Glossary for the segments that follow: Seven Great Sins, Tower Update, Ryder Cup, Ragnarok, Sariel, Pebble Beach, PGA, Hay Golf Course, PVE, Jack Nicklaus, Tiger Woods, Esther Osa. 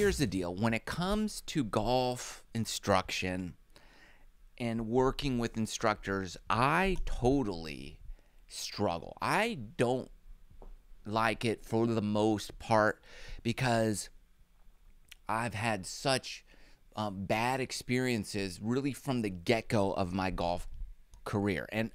here's the deal. When it comes to golf instruction and working with instructors, I totally struggle. I don't like it for the most part because I've had such bad experiences really from the get-go of my golf career. And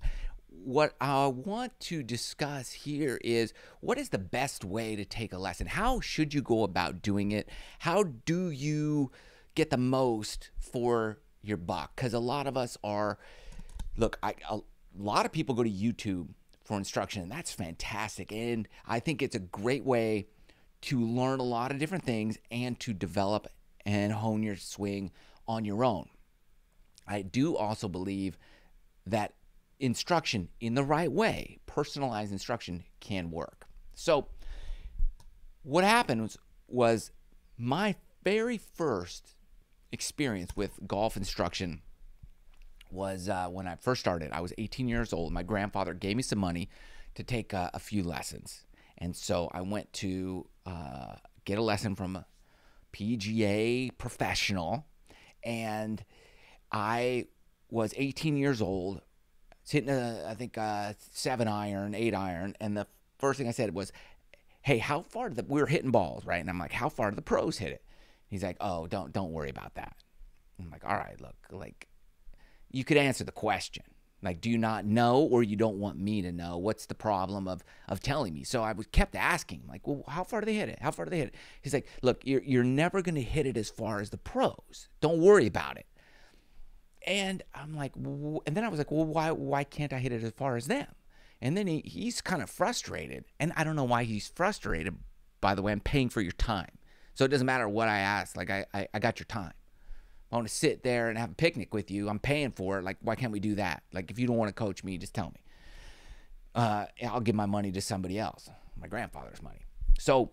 what I want to discuss here is, what is the best way to take a lesson? How should you go about doing it? How do you get the most for your buck? Because a lot of us are, look, a lot of people go to YouTube for instruction, and that's fantastic. And I think it's a great way to learn a lot of different things and to develop and hone your swing on your own. I do also believe that instruction in the right way, personalized instruction, can work. So what happened was my very first experience with golf instruction was when I first started. I was 18 years old. My grandfather gave me some money to take a few lessons. And so I went to get a lesson from a PGA professional, and I was 18 years old. I was hitting, I think, 7-iron, 8-iron, and the first thing I said was, hey, how far did the, we were hitting balls, right? And I'm like, how far did the pros hit it? He's like, oh, don't worry about that. I'm like, all right, look, like, you could answer the question. Like, do you not know, or you don't want me to know? What's the problem of telling me? So I was kept asking, like, well, how far do they hit it? How far do they hit it? He's like, look, you're never going to hit it as far as the pros. Don't worry about it. And I'm like, and then I was like, well, why can't I hit it as far as them? And then he's kind of frustrated. And I don't know why he's frustrated. By the way, I'm paying for your time. So it doesn't matter what I ask. Like, I got your time. I want to sit there and have a picnic with you. I'm paying for it. Like, why can't we do that? Like, if you don't want to coach me, just tell me. I'll give my money to somebody else, my grandfather's money. So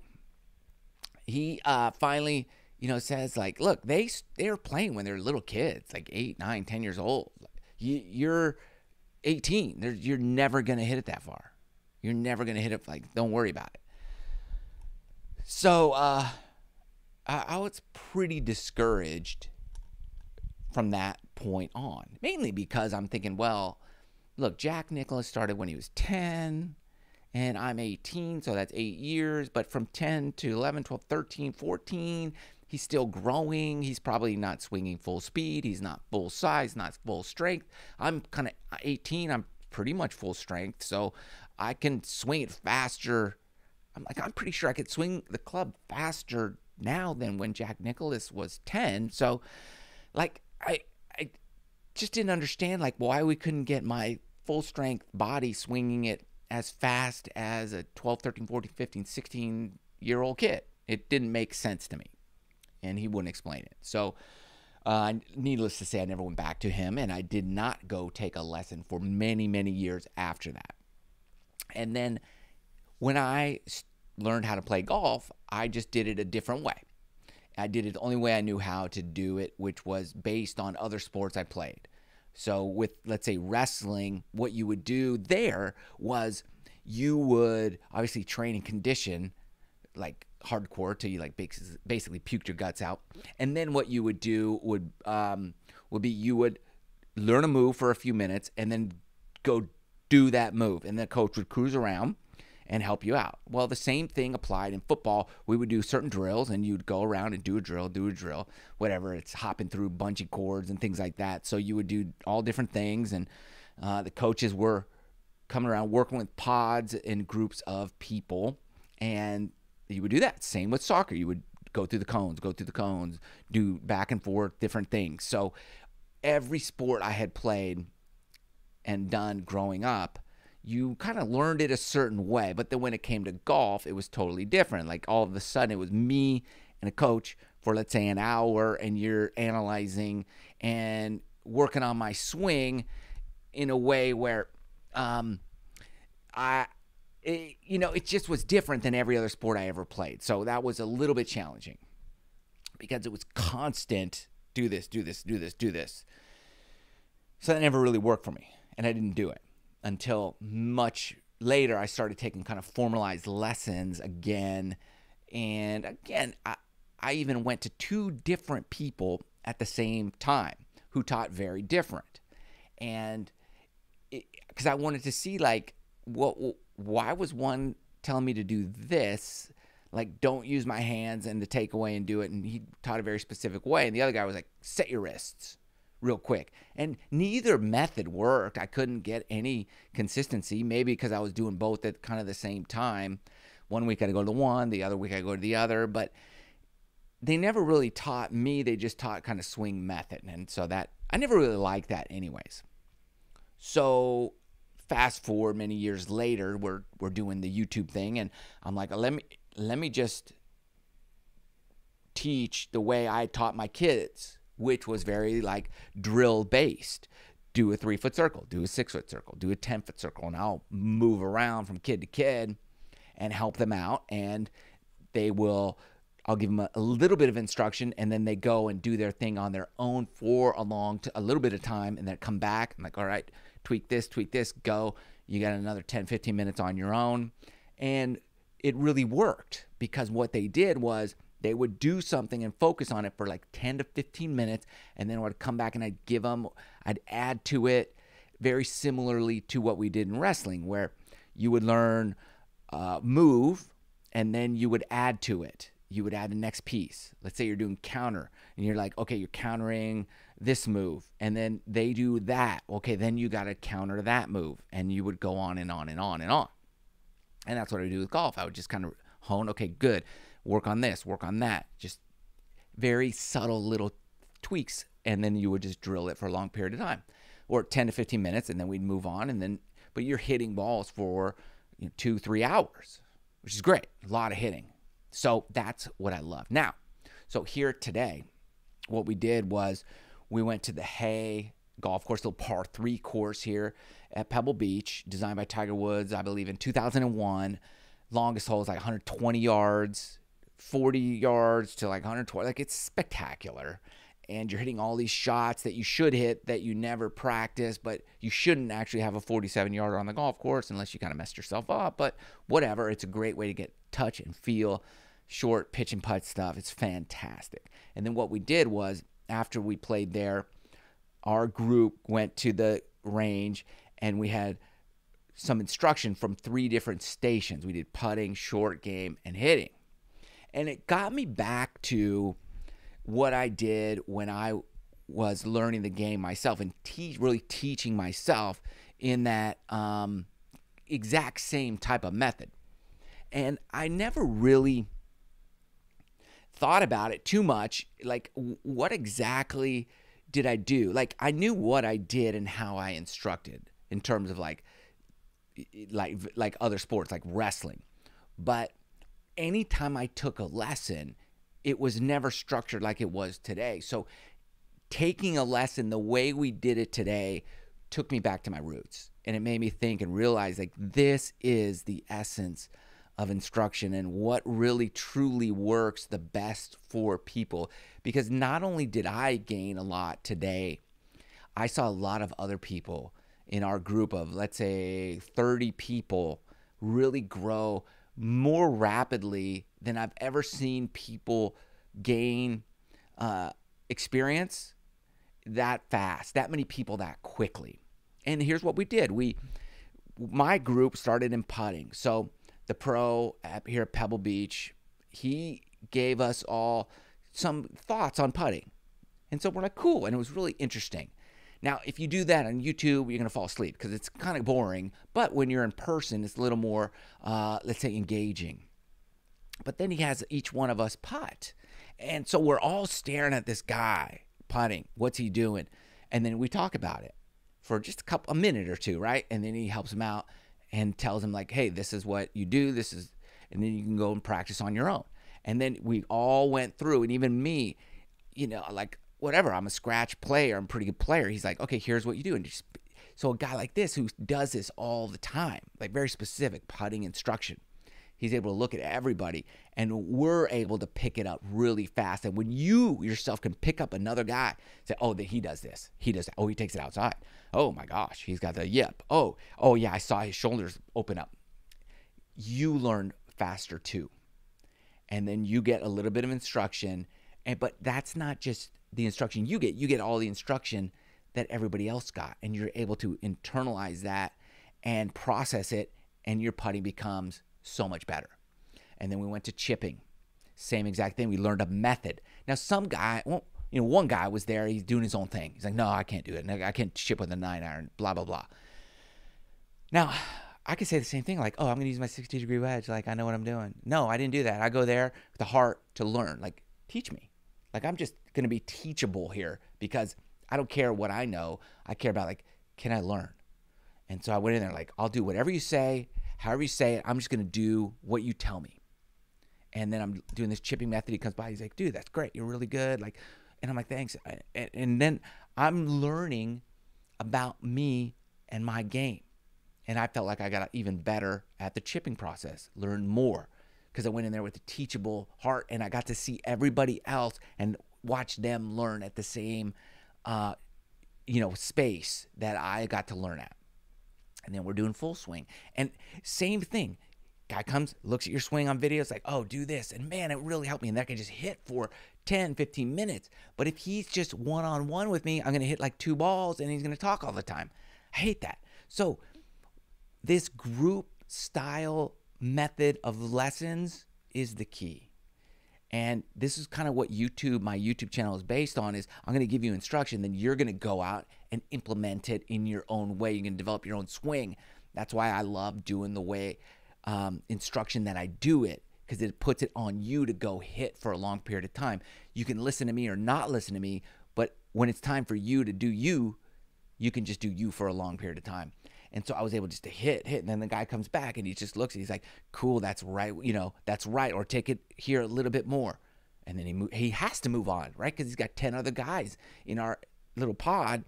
he finally, you know, says, like, look, they're playing when they're little kids, like 8, 9, 10 years old. You're 18. You're never going to hit it that far. You're never going to hit it. Like, don't worry about it. So I was pretty discouraged from that point on, mainly because I'm thinking, well, look, Jack Nicklaus started when he was 10, and I'm 18, so that's 8 years. But from 10 to 11, 12, 13, 14, he's still growing. He's probably not swinging full speed. He's not full size, not full strength. I'm kind of 18. I'm pretty much full strength, so I can swing it faster. I'm pretty sure I could swing the club faster now than when Jack Nicklaus was 10. So, like, I just didn't understand, like, why we couldn't get my full strength body swinging it as fast as a 12, 13, 14, 15, 16 year old kid. It didn't make sense to me, and he wouldn't explain it. So needless to say, I never went back to him, and I did not go take a lesson for many, many years after that. And then when I learned how to play golf, I just did it a different way. I did it the only way I knew how to do it, which was based on other sports I played. So with, let's say, wrestling, what you would do there was you would obviously train and condition, like, hardcore till you, like, basically puked your guts out. And then what you would do would be you would learn a move for a few minutes and then go do that move. And the coach would cruise around and help you out. Well, the same thing applied in football. We would do certain drills, and you'd go around and do a drill, whatever. It's hopping through bungee cords and things like that. So you would do all different things, and the coaches were coming around working with pods and groups of people, and you would do that. Same with soccer. You would go through the cones, do back and forth, different things. So every sport I had played and done growing up, you kind of learned it a certain way. But then when it came to golf, it was totally different. Like, all of a sudden, it was me and a coach for, let's say, an hour, and you're analyzing and working on my swing in a way where you know, it just was different than every other sport I ever played. So that was a little bit challenging because it was constant, do this, do this, do this, do this. So that never really worked for me, and I didn't do it. Until much later, I started taking kind of formalized lessons again. And again, I, I even went to two different people at the same time who taught very different. And because I wanted to see, like, why was one telling me to do this, like, don't use my hands and the takeaway and do it, and he taught a very specific way, and the other guy was like, set your wrists real quick. And neither method worked. I couldn't get any consistency, maybe because I was doing both at kind of the same time. One week I'd go to one, the other week I'd go to the other, but they never really taught me. They just taught kind of swing method, and so that, I never really liked that anyways. So fast forward many years later, we're doing the YouTube thing, and I'm like, let me just teach the way I taught my kids, which was very like drill based. Do a 3-foot circle, do a 6-foot circle, do a 10-foot circle, and I'll move around from kid to kid and help them out, and they will, I'll give them a little bit of instruction, and then they go and do their thing on their own for a little bit of time, and then come back. I'm like, all right, tweak this, go. You got another 10, 15 minutes on your own. And it really worked, because what they did was they would do something and focus on it for like 10 to 15 minutes, and then I would come back and I'd give them, I'd add to it, very similarly to what we did in wrestling, where you would learn move, and then you would add to it. You would add the next piece. Let's say you're doing counter, and you're like, okay, you're countering this move, and then they do that. Okay, then you got to counter that move, and you would go on and on and on and on. And that's what I do with golf. I would just kind of hone, okay, good, work on this, work on that, just very subtle little tweaks, and then you would just drill it for a long period of time, or 10 to 15 minutes, and then we'd move on, and then, but you're hitting balls for, you know, 2-3 hours, which is great, a lot of hitting. So that's what I love. Now, so here today, what we did was we went to the Hay Golf Course, little par 3 course here at Pebble Beach, designed by Tiger Woods, I believe, in 2001. Longest hole is like 120 yards, 40 yards to like 120. Like, it's spectacular. And you're hitting all these shots that you should hit that you never practice, but you shouldn't actually have a 47-yarder on the golf course unless you kind of messed yourself up. But whatever, it's a great way to get touch and feel, short pitch and putt stuff. It's fantastic. And then what we did was, after we played there, our group went to the range, and we had some instruction from 3 different stations. We did putting, short game, and hitting. And it got me back to what I did when I was learning the game myself, and really teaching myself in that exact same type of method. And I never really thought about it too much, like, what exactly did I do? Like, I knew what I did and how I instructed in terms of like other sports, like wrestling. But anytime I took a lesson, it was never structured like it was today. So taking a lesson the way we did it today took me back to my roots, and it made me think and realize, like, this is the essence of instruction and what really truly works the best for people. Because not only did I gain a lot today, I saw a lot of other people in our group of, let's say, 30 people really grow more rapidly than I've ever seen people gain experience that fast, that many people that quickly. And here's what we did. My group started in putting. So the pro here at Pebble Beach, he gave us all some thoughts on putting. And so we're like, cool. And it was really interesting. Now, if you do that on YouTube, you're going to fall asleep because it's kind of boring. But when you're in person, it's a little more, let's say, engaging. But then he has each one of us putt. And so we're all staring at this guy putting. What's he doing? And then we talk about it for just a minute or two, right? And then he helps him out and tells him, like, hey, this is what you do. This is, and then you can go and practice on your own. And then we all went through, and even me, you know, like, whatever, I'm a scratch player, I'm a pretty good player. He's like, okay, here's what you do. And just, so a guy like this who does this all the time, like very specific putting instruction, he's able to look at everybody, and we're able to pick it up really fast. And when you yourself can pick up another guy, say, oh, he does this, he does that, oh, he takes it outside, oh my gosh, he's got the yip, oh yeah, I saw his shoulders open up. You learn faster too. and then you get a little bit of instruction. And but that's not just the instruction you get. You get all the instruction that everybody else got, and you're able to internalize that and process it, and your putting becomes so much better. And then we went to chipping. Same exact thing. We learned a method. Now some guy, well, you know, one guy was there, he's doing his own thing. He's like, no, I can't do it. I can't chip with a 9-iron, blah, blah, blah. Now, I could say the same thing, like, oh, I'm going to use my 60-degree wedge. Like, I know what I'm doing. No, I didn't do that. I go there with the heart to learn. Like, teach me. Like, I'm just going to be teachable here because I don't care what I know. I care about, like, can I learn? And so I went in there, like, I'll do whatever you say, however you say it. I'm just going to do what you tell me. And then I'm doing this chipping method. He comes by. He's like, dude, that's great. You're really good. Like, and I'm like, thanks. And then I'm learning about me and my game. And I felt like I got even better at the chipping process, learned more, because I went in there with a teachable heart, and I got to see everybody else and watch them learn at the same, you know, space that I got to learn at. And then we're doing full swing. And same thing. Guy comes, looks at your swing on video. It's like, oh, do this. And man, it really helped me. And that can just hit for 10, 15 minutes. But if he's just one-on-one with me, I'm going to hit like 2 balls and he's going to talk all the time. I hate that. So this group style method of lessons is the key. And this is kind of what YouTube, my YouTube channel is based on, is I'm going to give you instruction. Then you're going to go out and implement it in your own way. You can develop your own swing. That's why I love doing the way instruction that I do it, because it puts it on you to go hit for a long period of time. You can listen to me or not listen to me, but when it's time for you to do you, you can just do you for a long period of time. And so I was able just to hit, and then the guy comes back and he just looks, and he's like, cool, that's right, you know, that's right, or take it here a little bit more. And then he has to move on, right, because he's got 10 other guys in our little pod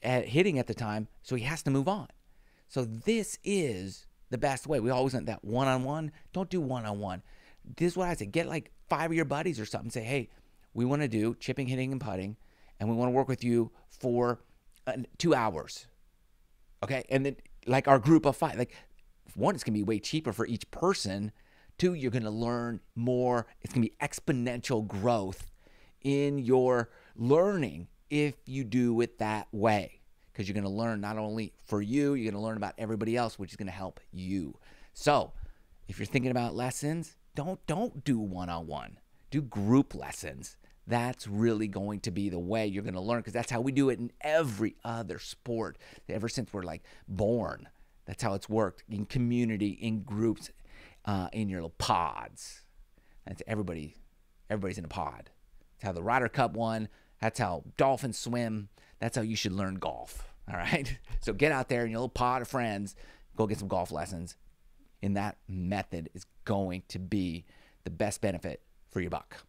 hitting at the time, so he has to move on. So this is the best way. We always want that one-on-one. Don't do one-on-one. This is what I say. Get like 5 of your buddies or something. Say, hey, we want to do chipping, hitting, and putting, and we want to work with you for 2 hours. Okay, and then like our group of 5, like one, it's gonna be way cheaper for each person. 2, you're gonna learn more. It's gonna be exponential growth in your learning if you do it that way, because you're gonna learn not only for you, you're gonna learn about everybody else, which is gonna help you. So if you're thinking about lessons, don't do one-on-one. Do group lessons. That's really going to be the way you're going to learn, because that's how we do it in every other sport ever since we're like born. That's how it's worked in community, in groups, in your little pods. That's everybody. Everybody's in a pod. That's how the Ryder Cup won. That's how dolphins swim. That's how you should learn golf. All right. So get out there in your little pod of friends. Go get some golf lessons. And that method is going to be the best benefit for your buck.